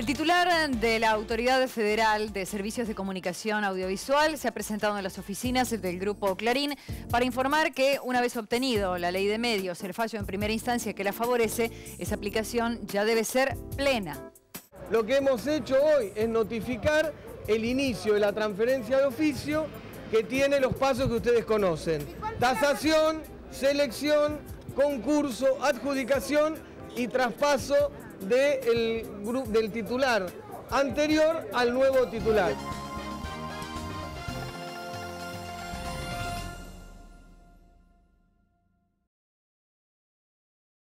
El titular de la Autoridad Federal de Servicios de Comunicación Audiovisual se ha presentado en las oficinas del Grupo Clarín para informar que, una vez obtenido la ley de medios, el fallo en primera instancia que la favorece, esa aplicación ya debe ser plena. Lo que hemos hecho hoy es notificar el inicio de la transferencia de oficio que tiene los pasos que ustedes conocen. Tasación, selección, concurso, adjudicación y traspaso del titular anterior al nuevo titular.